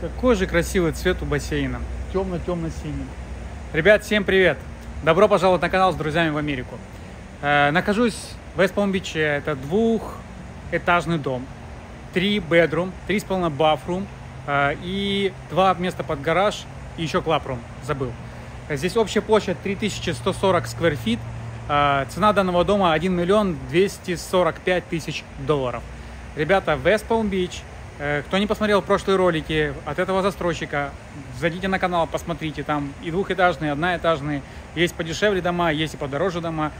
Какой же красивый цвет у бассейна. Темно-темно-синий. Ребят, всем привет. Добро пожаловать на канал «С друзьями в Америку». Нахожусь в Вест-Палм-Биче. Это двухэтажный дом. 3 bedroom, 3,5 bathroom и 2 места под гараж и еще клабрум. Забыл. Здесь общая площадь 3140 square feet. Цена данного дома 1 миллион 245 тысяч долларов. Ребята, Вест-Палм-Бич. Кто не посмотрел прошлые ролики от этого застройщика, зайдите на канал, посмотрите. Там и двухэтажные, и одноэтажные. Есть подешевле дома, есть и подороже дома.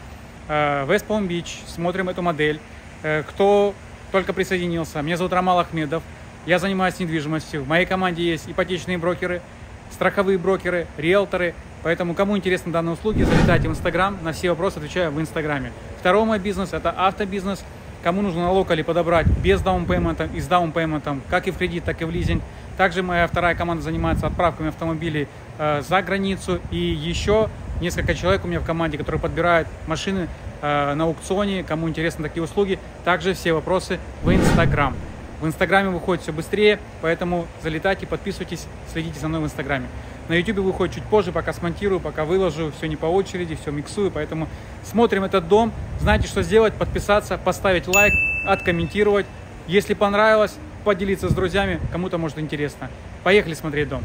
Вест-Палм-Бич. Смотрим эту модель. Кто только присоединился, меня зовут Рамал Ахмедов. Я занимаюсь недвижимостью. В моей команде есть ипотечные брокеры, страховые брокеры, риэлторы. Поэтому, кому интересны данные услуги, залетайте в Инстаграм. На все вопросы отвечаю в Инстаграме. Второй мой бизнес – это автобизнес. Кому нужно на локале подобрать без даунпеймента и с даунпейментом, как и в кредит, так и в лизинг. Также моя вторая команда занимается отправками автомобилей за границу. И еще несколько человек у меня в команде, которые подбирают машины на аукционе. Кому интересны такие услуги, также все вопросы в Инстаграм. В Инстаграме выходит все быстрее, поэтому залетайте, подписывайтесь, следите за мной в Инстаграме. На Ютубе выходит чуть позже, пока смонтирую, пока выложу, все не по очереди, все миксую. Поэтому смотрим этот дом, знаете, что сделать: подписаться, поставить лайк, откомментировать. Если понравилось, поделиться с друзьями, кому-то может интересно. Поехали смотреть дом.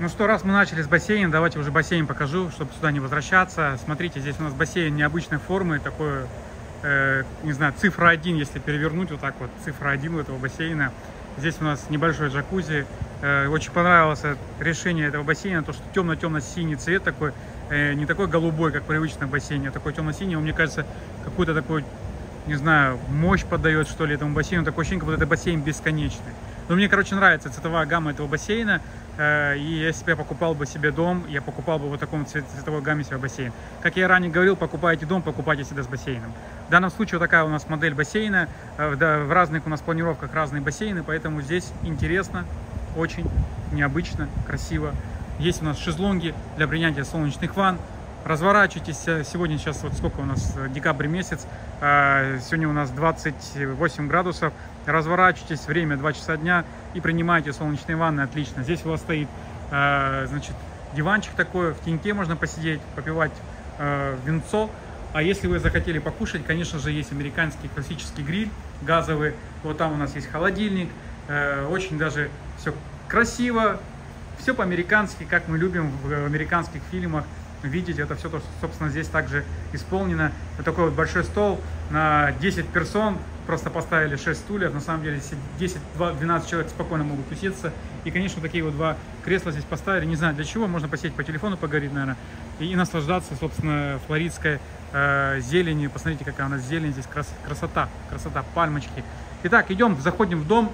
Ну что, раз мы начали с бассейна, давайте уже бассейн покажу, чтобы сюда не возвращаться. Смотрите, здесь у нас бассейн необычной формы, такой, не знаю, цифра 1, если перевернуть вот так вот, цифра 1 у этого бассейна. Здесь у нас небольшой джакузи. Очень понравилось решение этого бассейна, то что темно-темно-синий цвет такой, не такой голубой, как привычно в бассейне, а такой темно-синий. Он, мне кажется, какую-то такую, не знаю, мощь поддает, что ли, этому бассейну. Такое ощущение, как будто это бассейн бесконечный. Но мне, короче, нравится цветовая гамма этого бассейна. И если бы я покупал бы себе дом, я покупал бы вот в таком цветовой гамме себе бассейн. Как я ранее говорил, покупаете дом, покупайте всегда с бассейном. В данном случае вот такая у нас модель бассейна. В разных у нас планировках разные бассейны, поэтому здесь интересно, очень необычно, красиво. Есть у нас шезлонги для принятия солнечных ванн. Разворачивайтесь. Сегодня сейчас вот сколько у нас, декабрь месяц, сегодня у нас 28 градусов. Разворачивайтесь, время 2 часа дня и принимайте солнечные ванны. Отлично. Здесь у вас стоит, значит, диванчик такой, в теньке можно посидеть, попивать винцо. А если вы захотели покушать, конечно же, есть американский классический гриль газовый. Вот там у нас есть холодильник. Очень даже все красиво, все по-американски, как мы любим в американских фильмах видеть. Это все то, что, собственно, здесь также исполнено. Вот такой вот большой стол на 10 персон, просто поставили 6 стульев, на самом деле 10-12 человек спокойно могут усеться. И, конечно, такие вот 2 кресла здесь поставили, не знаю для чего, можно посидеть по телефону, поговорить, наверное, и наслаждаться, собственно, флоридской зеленью. Посмотрите, какая у нас зелень здесь, красота, красота, пальмочки. Итак, идем, заходим в дом.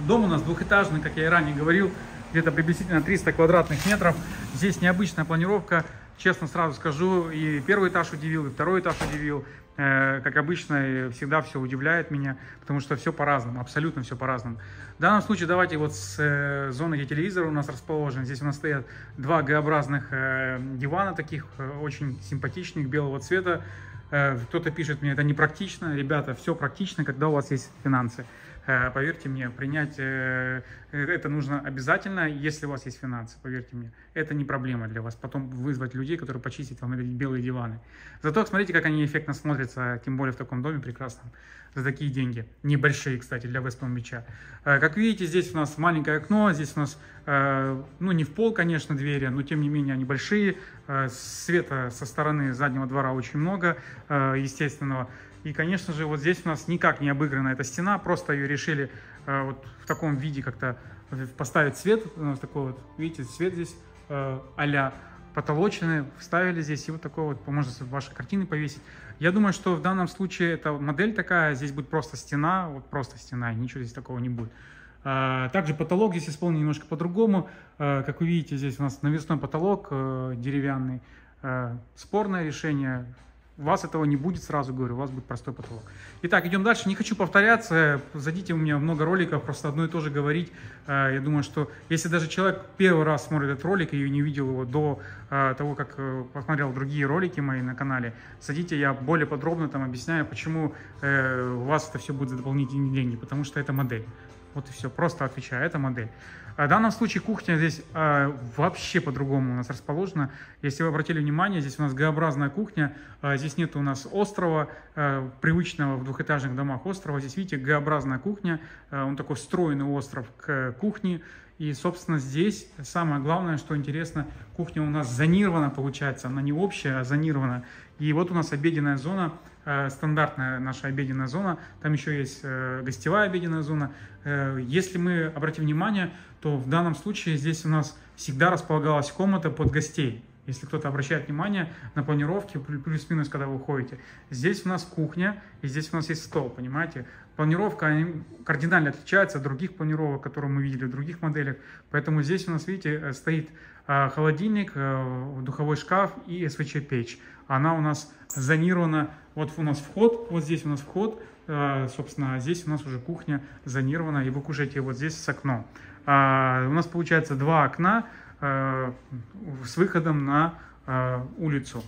Дом у нас двухэтажный, как я и ранее говорил, где-то приблизительно 300 квадратных метров. Здесь необычная планировка. Честно сразу скажу, и первый этаж удивил, и второй этаж удивил. Как обычно, всегда все удивляет меня, потому что все по-разному, абсолютно все по-разному. В данном случае давайте вот с зоны, где телевизор у нас расположен. Здесь у нас стоят 2 Г-образных дивана, таких очень симпатичных, белого цвета. Кто-то пишет мне, это непрактично. Ребята, все практично, когда у вас есть финансы. Поверьте мне, принять это нужно обязательно, если у вас есть финансы, поверьте мне. Это не проблема для вас, потом вызвать людей, которые почистят вам эти белые диваны. Зато смотрите, как они эффектно смотрятся, тем более в таком доме прекрасном, за такие деньги. Небольшие, кстати, для Вест-Палм-Бича. Как видите, здесь у нас маленькое окно, здесь у нас, ну не в пол, конечно, двери, но тем не менее они большие. Света со стороны заднего двора очень много, естественного. И, конечно же, вот здесь у нас никак не обыграна эта стена, просто ее решили вот в таком виде как-то поставить свет. У нас такой вот, видите, свет здесь а-ля потолочный, вставили здесь, и вот такой вот, можно ваши картины повесить. Я думаю, что в данном случае эта модель такая, здесь будет просто стена, вот просто стена, и ничего здесь такого не будет. Также потолок здесь исполнен немножко по-другому. Как вы видите, здесь у нас навесной потолок деревянный, спорное решение. У вас этого не будет, сразу говорю, у вас будет простой потолок. Итак, идем дальше. Не хочу повторяться. Зайдите, у меня много роликов, просто одно и то же говорить. Я думаю, что если даже человек первый раз смотрит этот ролик и не видел его до того, как посмотрел другие ролики мои на канале, садите, я более подробно там объясняю, почему у вас это все будет за дополнительные деньги, потому что это модель. Вот и все, просто отвечаю, это модель. В данном случае кухня здесь вообще по-другому у нас расположена. Если вы обратили внимание, здесь у нас Г-образная кухня. Здесь нет у нас острова, привычного в двухэтажных домах острова. Здесь, видите, Г-образная кухня. Он такой встроенный остров к кухне. И, собственно, здесь самое главное, что интересно, кухня у нас зонирована получается. Она не общая, а зонирована. И вот у нас обеденная зона, стандартная наша обеденная зона. Там еще есть гостевая обеденная зона. Если мы обратим внимание, то в данном случае здесь у нас всегда располагалась комната под гостей. Если кто-то обращает внимание на планировки, плюс-минус, когда вы уходите. Здесь у нас кухня, и здесь у нас есть стол, понимаете? Планировка кардинально отличается от других планировок, которые мы видели в других моделях. Поэтому здесь у нас, видите, стоит холодильник, духовой шкаф и СВЧ-печь. Она у нас зонирована, вот у нас вход, вот здесь у нас вход, собственно, здесь у нас уже кухня зонирована, и вы кушаете вот здесь с окном. У нас получается два окна с выходом на улицу.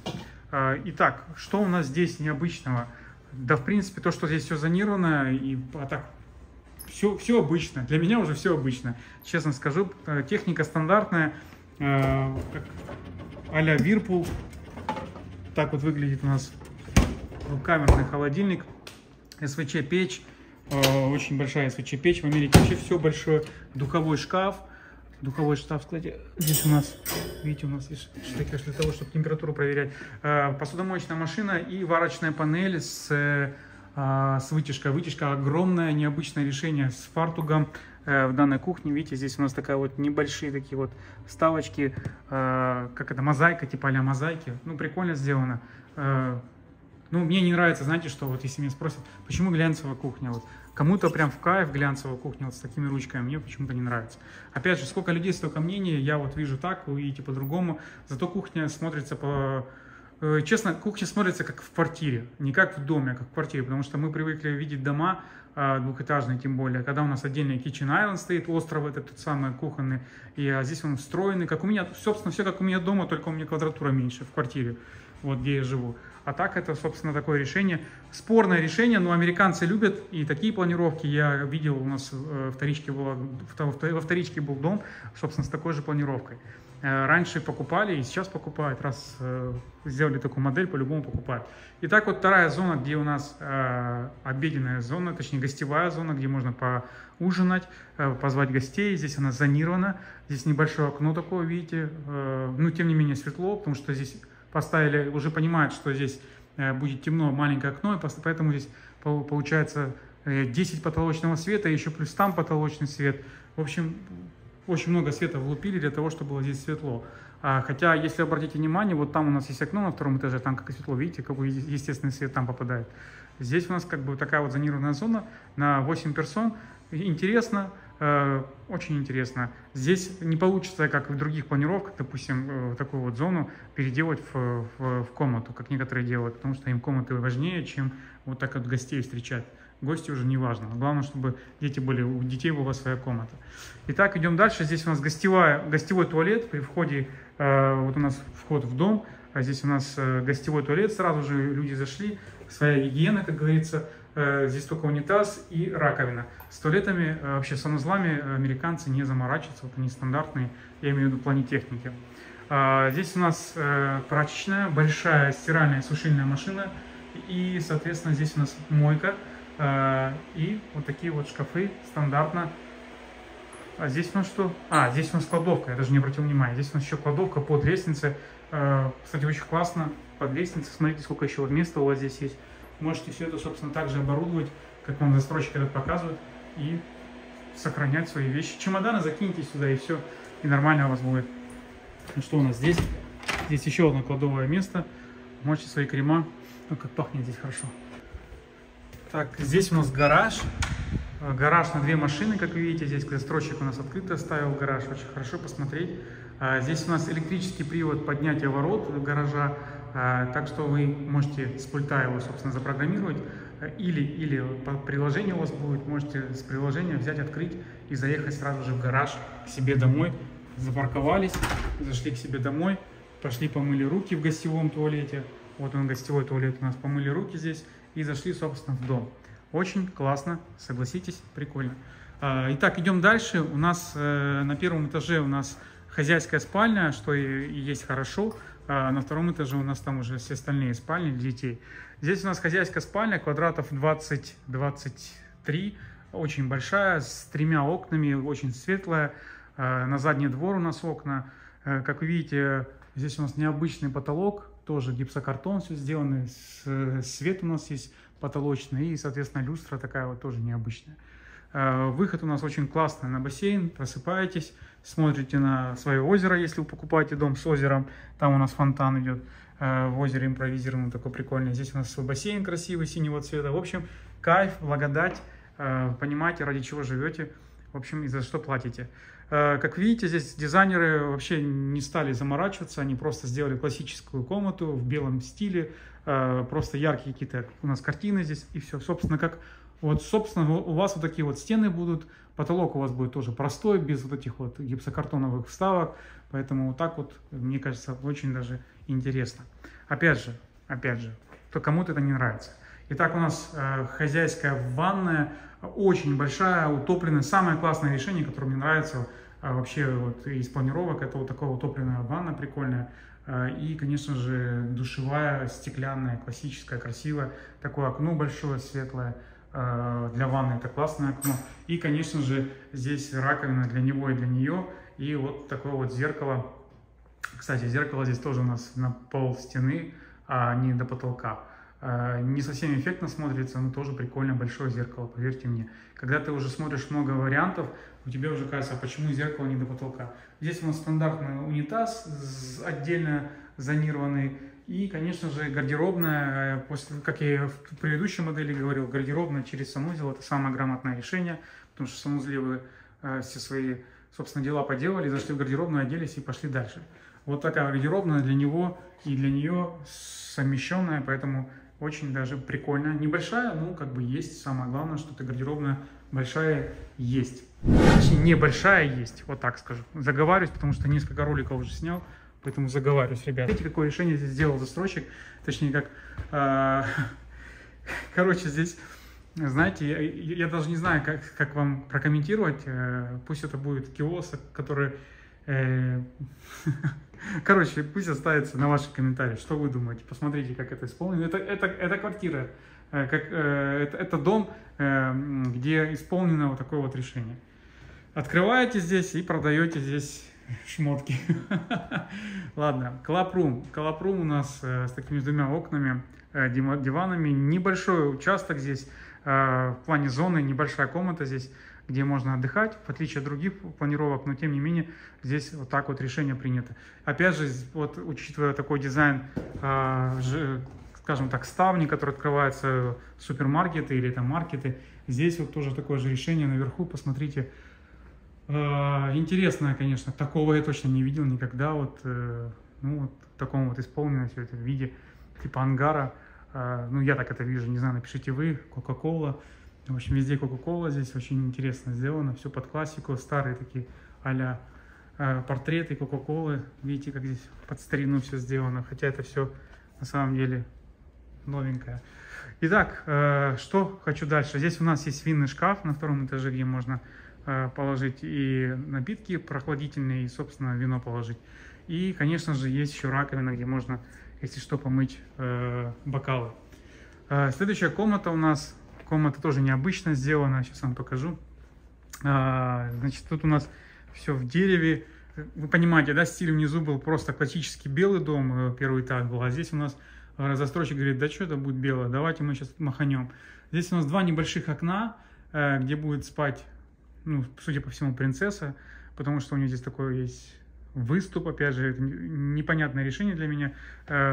Итак, что у нас здесь необычного? Да, в принципе, то, что здесь все зонировано, и так все обычно. Для меня уже все обычно. Честно скажу, техника стандартная, а-ля Вирпул. Так вот выглядит у нас камерный холодильник, СВЧ-печь, очень большая СВЧ-печь. В Америке вообще все большое. Духовой шкаф. Духовой штаб, кстати, здесь у нас, видите, у нас есть штекер для того, чтобы температуру проверять. Посудомоечная машина и варочная панель с вытяжкой. Вытяжка огромное, необычное решение с фартугом в данной кухне. Видите, здесь у нас такая вот небольшие такие вот вставочки, как это, мозаика, типа а-ля мозаики. Ну, прикольно сделано. Ну, мне не нравится, знаете, что вот если меня спросят, почему глянцевая кухня, вот кому-то прям в кайф глянцевая кухня вот с такими ручками, мне почему-то не нравится. Опять же, сколько людей, столько мнений, я вот вижу так, вы видите по-другому, зато кухня смотрится по... Честно, кухня смотрится как в квартире, не как в доме, а как в квартире, потому что мы привыкли видеть дома двухэтажные, тем более, когда у нас отдельный Kitchen Island стоит, остров этот тот самый кухонный, и здесь он встроенный, как у меня, собственно, все как у меня дома, только у меня квадратура меньше в квартире, вот где я живу. А так это, собственно, такое решение. Спорное решение, но американцы любят и такие планировки. Я видел, у нас во вторичке был дом, собственно, с такой же планировкой. Раньше покупали и сейчас покупают. Раз сделали такую модель, по-любому покупают. Итак, вот вторая зона, где у нас обеденная зона, точнее гостевая зона, где можно поужинать, позвать гостей. Здесь она зонирована. Здесь небольшое окно такое, видите. Но тем не менее светло, потому что здесь... Поставили, уже понимают, что здесь будет темно, маленькое окно, и поэтому здесь получается 10 потолочного света, еще плюс там потолочный свет. В общем, очень много света влупили для того, чтобы было здесь светло. Хотя, если обратите внимание, вот там у нас есть окно на втором этаже, там как и светло, видите, какой естественный свет там попадает. Здесь у нас как бы такая вот зонированная зона на 8 персон. Интересно. Очень интересно. Здесь не получится, как в других планировках, допустим, такую вот зону переделать в комнату, как некоторые делают, потому что им комнаты важнее, чем вот так вот гостей встречать. Гости уже не важно. Главное, чтобы дети были, у детей была своя комната. Итак, идем дальше. Здесь у нас гостевой туалет при входе, вот у нас вход в дом, а здесь у нас гостевой туалет, сразу же люди зашли, своя гигиена, как говорится. Здесь только унитаз и раковина. С туалетами, вообще санузлами американцы не заморачиваются. Вот они стандартные, я имею в виду в плане техники. Здесь у нас прачечная, большая стиральная сушильная машина. И, соответственно, здесь у нас мойка. И вот такие вот шкафы стандартно. А здесь у нас что? А, здесь у нас кладовка, я даже не обратил внимания. Здесь у нас еще кладовка под лестницей. Кстати, очень классно под лестницей. Смотрите, сколько еще места у вас здесь есть. Можете все это, собственно, также оборудовать, как вам застройщик это показывает, и сохранять свои вещи. Чемоданы закиньте сюда, и все, и нормально у вас будет. Ну что у нас здесь? Здесь еще одно кладовое место. Можете свои крема. Ну, как пахнет здесь хорошо. Так, здесь у нас гараж. Гараж на две машины, как вы видите. Здесь застройщик у нас открыто оставил гараж. Очень хорошо посмотреть. Здесь у нас электрический привод поднятия ворот гаража. Так что вы можете с пульта его, собственно, запрограммировать, или приложение у вас будет, можете с приложения взять, открыть и заехать сразу же в гараж к себе домой. Запарковались, зашли к себе домой, пошли помыли руки в гостевом туалете. Вот он, гостевой туалет у нас, помыли руки здесь и зашли, собственно, в дом. Очень классно, согласитесь, прикольно. Итак, идем дальше. У нас на первом этаже у нас хозяйская спальня, что и есть хорошо. На втором этаже у нас там уже все остальные спальни для детей. Здесь у нас хозяйская спальня, квадратов 20-23, очень большая, с тремя окнами, очень светлая. На задний двор у нас окна. Как вы видите, здесь у нас необычный потолок, тоже гипсокартон все сделано, свет у нас есть потолочный и, соответственно, люстра такая вот тоже необычная. Выход у нас очень классный на бассейн, просыпаетесь, смотрите на свое озеро, если вы покупаете дом с озером, там у нас фонтан идет, в озере импровизированный такой прикольный, здесь у нас свой бассейн красивый, синего цвета, в общем, кайф, благодать, понимаете, ради чего живете, в общем, и за что платите. Как видите, здесь дизайнеры вообще не стали заморачиваться, они просто сделали классическую комнату в белом стиле, просто яркие какие-то у нас картины здесь, и все, собственно, как... Вот, собственно, у вас вот такие вот стены будут, потолок у вас будет тоже простой, без вот этих вот гипсокартоновых вставок, поэтому вот так вот, мне кажется, очень даже интересно. Опять же, то кому-то это не нравится. Итак, у нас хозяйская ванная, очень большая, утопленная. Самое классное решение, которое мне нравится вообще вот из планировок, это вот такая утопленная ванна прикольная. И, конечно же, душевая, стеклянная, классическая, красивая, такое окно большое, светлое. Для ванны это классное окно. И, конечно же, здесь раковина для него и для нее. И вот такое вот зеркало. Кстати, зеркало здесь тоже у нас на пол стены, а не до потолка. Не совсем эффектно смотрится, но тоже прикольно большое зеркало, поверьте мне. Когда ты уже смотришь много вариантов, у тебя уже кажется, а почему зеркало не до потолка? Здесь у нас стандартный унитаз, отдельно зонированный. И, конечно же, гардеробная, после, как я в предыдущей модели говорил, гардеробная через санузел – это самое грамотное решение, потому что в санузле вы все свои, собственно, дела поделали, зашли в гардеробную, оделись и пошли дальше. Вот такая гардеробная для него и для нее совмещенная, поэтому очень даже прикольно. Небольшая, ну, как бы есть, самое главное, что ты гардеробная большая есть. Точнее, небольшая есть, вот так скажу. Заговариваюсь, потому что несколько роликов уже снял. Поэтому заговариваюсь, ребята. Видите, какое решение здесь сделал застройщик? Точнее, как... Короче, здесь, знаете, я даже не знаю, как вам прокомментировать. Пусть это будет киоск, который... Короче, пусть оставится на ваши комментарии. Что вы думаете? Посмотрите, как это исполнено. Это квартира, это дом, где исполнено вот такое вот решение. Открываете здесь и продаете здесь... шмотки. Ладно, клаб-рум у нас с такими двумя окнами, диванами, небольшой участок здесь, в плане зоны, небольшая комната здесь, где можно отдыхать, в отличие от других планировок, но тем не менее, здесь вот так вот решение принято. Опять же, вот учитывая такой дизайн, скажем так, ставни, которые открываются в супермаркеты или там маркеты, здесь вот тоже такое же решение наверху, посмотрите. Интересно, конечно, такого я точно не видел никогда, вот, ну, вот в таком вот исполненном все это в виде типа ангара, ну, я так это вижу, не знаю, напишите вы, Coca-Cola, в общем, везде Coca-Cola, здесь очень интересно сделано, все под классику, старые такие а-ля портреты Coca-Cola, видите, как здесь под старину все сделано, хотя это все на самом деле новенькое. Итак, что хочу дальше, здесь у нас есть винный шкаф на втором этаже, где можно... положить и напитки прохладительные, и, собственно, вино положить. И, конечно же, есть еще раковина, где можно, если что, помыть бокалы. Следующая комната у нас, комната тоже необычно сделана, сейчас вам покажу. Значит, тут у нас все в дереве. Вы понимаете, да, стиль внизу был просто классический белый дом, первый этаж был, а здесь у нас застройщик говорит, да что это будет белое, давайте мы сейчас маханем. Здесь у нас два небольших окна, где будет спать, ну, судя по всему, принцесса, потому что у нее здесь такой есть выступ, опять же, непонятное решение для меня.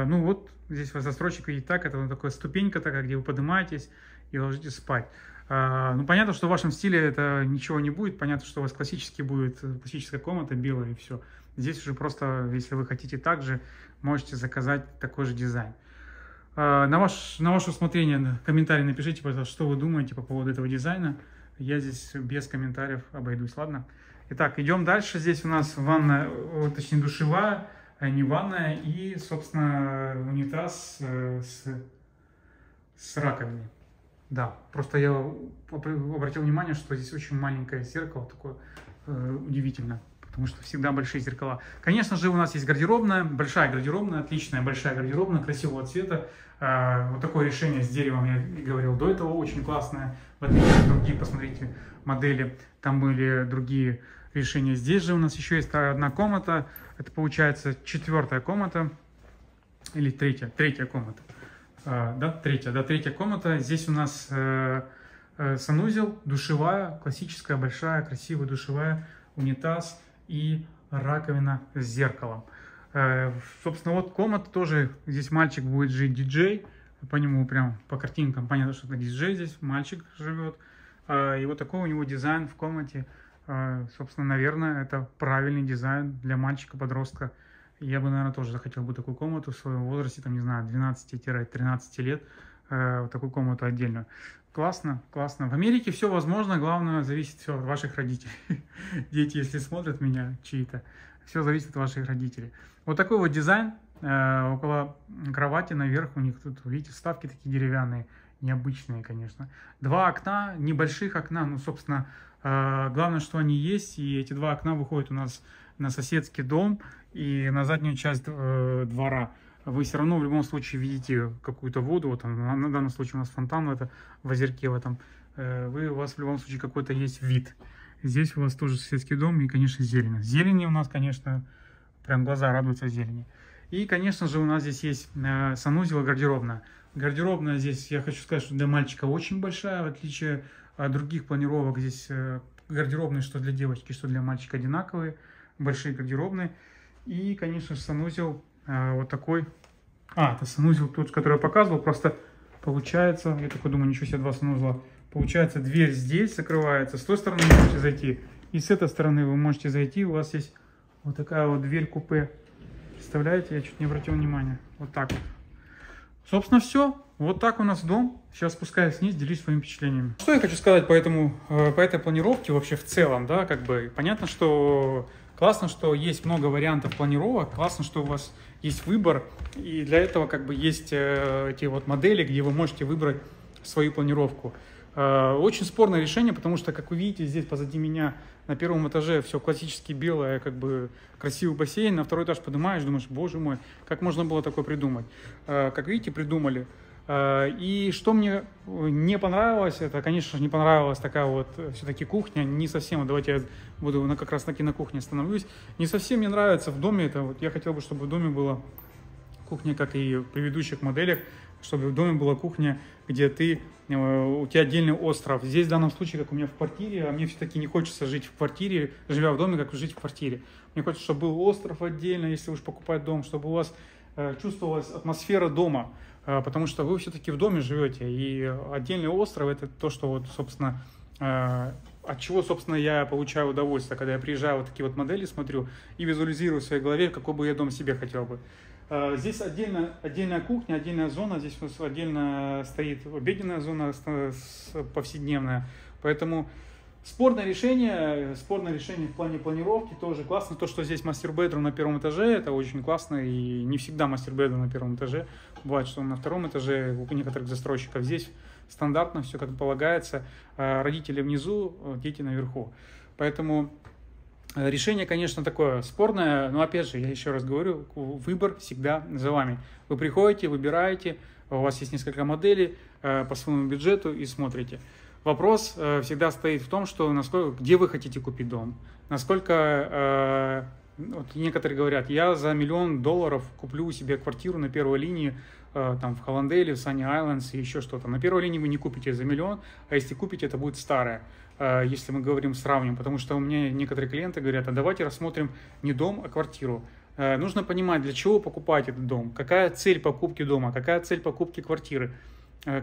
Ну вот, здесь застройщик и так, это вот такая ступенька такая, где вы поднимаетесь и ложитесь спать. Ну, понятно, что в вашем стиле это ничего не будет, понятно, что у вас классический будет, классическая комната, белая и все. Здесь уже просто, если вы хотите так же, можете заказать такой же дизайн. На ваше усмотрение, комментарий напишите, пожалуйста, что вы думаете по поводу этого дизайна. Я здесь без комментариев обойдусь, ладно? Итак, идем дальше. Здесь у нас ванна, точнее душевая, не ванная, и, собственно, унитаз с раковиной. Да, просто я обратил внимание, что здесь очень маленькое зеркало, такое удивительно, потому что всегда большие зеркала. Конечно же, у нас есть гардеробная, большая гардеробная, отличная большая гардеробная, красивого цвета. Вот такое решение с деревом, я говорил до этого, очень классное. В отличие от других, посмотрите, модели, там были другие решения. Здесь же у нас еще есть одна комната, это получается четвертая комната или третья комната. Третья комната. Здесь у нас санузел, душевая, классическая, большая, красивая душевая, унитаз и раковина с зеркалом. Собственно, вот комната тоже. Здесь мальчик будет жить, диджей. По нему прям по картинкам понятно, что это диджей, здесь мальчик живет. И вот такой у него дизайн в комнате. Собственно, наверное, это правильный дизайн для мальчика-подростка. Я бы, наверное, тоже захотел бы такую комнату в своем возрасте, там, не знаю, 12-13 лет, вот такую комнату отдельно. Классно, классно. В Америке все возможно, главное, зависит все от ваших родителей. Дети, если смотрят меня, чьи-то, все зависит от ваших родителей. Вот такой вот дизайн, около кровати наверх у них тут, видите, вставки такие деревянные, необычные, конечно. Два окна, небольших окна, ну, собственно, главное, что они есть, и эти два окна выходят у нас на соседский дом и на заднюю часть двора. Вы все равно в любом случае видите какую-то воду, вот там, на данном случае у нас фонтан это в озерке в этом. У вас в любом случае какой-то есть вид. Здесь у вас тоже соседский дом и, конечно, зелень. Зелени у нас, конечно, прям глаза радуются зелени. И, конечно же, у нас здесь есть санузел и гардеробная. Гардеробная здесь, я хочу сказать, что для мальчика очень большая, в отличие от других планировок. Здесь гардеробные что для девочки, что для мальчика одинаковые. Большие гардеробные. И, конечно же, санузел вот такой. Это санузел тот, который я показывал. Просто получается, я такой думаю, ничего себе, два санузла. Получается, дверь здесь закрывается. С той стороны вы можете зайти. И с этой стороны вы можете зайти. У вас есть вот такая вот дверь-купе. Представляете? Я чуть не обратил внимания. Вот так вот. Собственно, все. Вот так у нас дом. Сейчас спускаюсь вниз, делюсь своими впечатлениями. Что я хочу сказать по этой планировке вообще в целом, да, как бы. Понятно, что... Классно, что есть много вариантов планировок, классно, что у вас есть выбор, и для этого как бы есть эти вот модели, где вы можете выбрать свою планировку. Очень спорное решение, потому что, как вы видите, здесь позади меня на первом этаже все классически белое, как бы красивый бассейн, на второй этаж поднимаешь, думаешь, боже мой, как можно было такое придумать. Как видите, придумали. И что мне не понравилось, это, конечно же, не понравилась такая вот все-таки кухня, не совсем, давайте я буду как раз таки на кухне остановлюсь, не совсем мне нравится в доме, это вот я хотел бы, чтобы в доме была кухня, как и в предыдущих моделях, чтобы в доме была кухня, где у тебя отдельный остров. Здесь в данном случае, как у меня в квартире, а мне все-таки не хочется жить в квартире, живя в доме, как жить в квартире. Мне хочется, чтобы был остров отдельно, если уж покупать дом, чтобы у вас чувствовалась атмосфера дома. Потому что вы все-таки в доме живете, и отдельный остров – это то, что вот, собственно, от чего, собственно, я получаю удовольствие, когда я приезжаю, вот такие вот модели смотрю и визуализирую в своей голове, какой бы я дом себе хотел бы. Здесь отдельная кухня, отдельная зона, здесь у нас отдельно стоит обеденная зона повседневная, поэтому… Спорное решение в плане планировки тоже классно. То, что здесь мастер-бедрум на первом этаже, это очень классно. И не всегда мастер-бедрум на первом этаже. Бывает, что он на втором этаже у некоторых застройщиков. Здесь стандартно все как полагается. Родители внизу, дети наверху. Поэтому решение, конечно, такое спорное. Но опять же, я еще раз говорю, выбор всегда за вами. Вы приходите, выбираете, у вас есть несколько моделей по своему бюджету и смотрите. Вопрос всегда стоит в том, что где вы хотите купить дом. Насколько вот некоторые говорят, я за $1 миллион куплю себе квартиру на первой линии там, в Холландейле, в Санни Айлендс и еще что-то. На первой линии вы не купите за $1 миллион, а если купите, это будет старое, если мы говорим, сравним. Потому что у меня некоторые клиенты говорят, а давайте рассмотрим не дом, а квартиру. Нужно понимать, для чего покупать этот дом, какая цель покупки дома, какая цель покупки квартиры.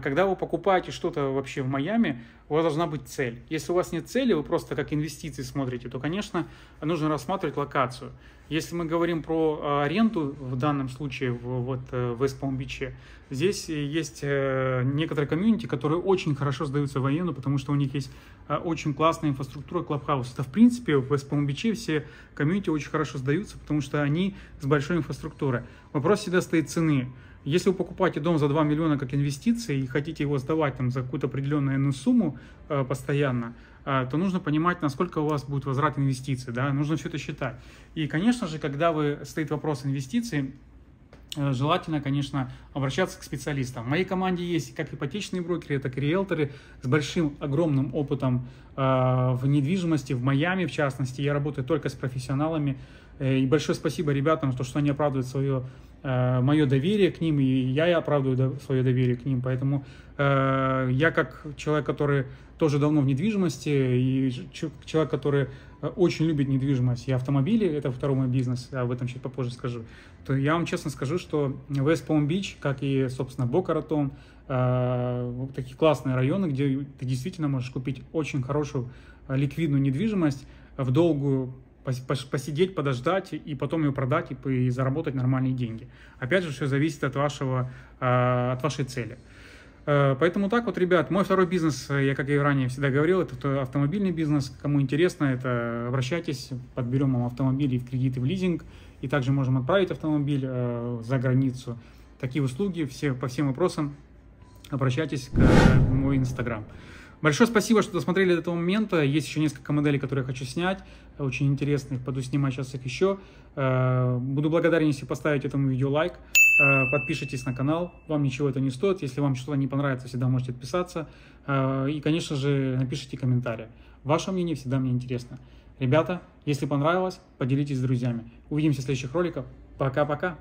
Когда вы покупаете что-то вообще в Майами, у вас должна быть цель. Если у вас нет цели, вы просто как инвестиции смотрите, то, конечно, нужно рассматривать локацию. Если мы говорим про аренду, в данном случае в West Palm Beach, здесь есть некоторые комьюнити, которые очень хорошо сдаются в аренду, потому что у них есть очень классная инфраструктура клабхаус. Это, в принципе, в West Palm Beach все комьюнити очень хорошо сдаются, потому что они с большой инфраструктурой. Вопрос всегда стоит цены. Если вы покупаете дом за 2 миллиона как инвестиции и хотите его сдавать там, за какую-то определенную сумму постоянно, то нужно понимать, насколько у вас будет возврат инвестиций. Да? Нужно все это считать. И, конечно же, когда стоит вопрос инвестиций, желательно, конечно, обращаться к специалистам. В моей команде есть как ипотечные брокеры, так и риэлторы с большим, огромным опытом в недвижимости, в Майами в частности. Я работаю только с профессионалами. И большое спасибо ребятам, что они оправдывают мое доверие к ним, и я оправдываю свое доверие к ним. Поэтому я как человек, который тоже давно в недвижимости, и человек, который очень любит недвижимость и автомобили, это второй мой бизнес, об этом чуть попозже скажу, то я вам честно скажу, что West Palm Beach, как и, собственно, Бокаратон, такие классные районы, где ты действительно можешь купить очень хорошую ликвидную недвижимость в долгую, посидеть, подождать и потом ее продать и заработать нормальные деньги. Опять же, все зависит от вашей цели. Поэтому так вот, ребят, мой второй бизнес, я, как и ранее всегда говорил, это автомобильный бизнес. Кому интересно, это обращайтесь, подберем вам автомобили в кредит и в лизинг. И также можем отправить автомобиль за границу. Такие услуги, по всем вопросам обращайтесь к моему Инстаграм. Большое спасибо, что досмотрели до этого момента. Есть еще несколько моделей, которые я хочу снять. Очень интересных. Буду снимать сейчас их еще. Буду благодарен, если поставите этому видео лайк. Подпишитесь на канал. Вам ничего это не стоит. Если вам что-то не понравится, всегда можете отписаться. И, конечно же, напишите комментарии. Ваше мнение всегда мне интересно. Ребята, если понравилось, поделитесь с друзьями. Увидимся в следующих роликах. Пока-пока.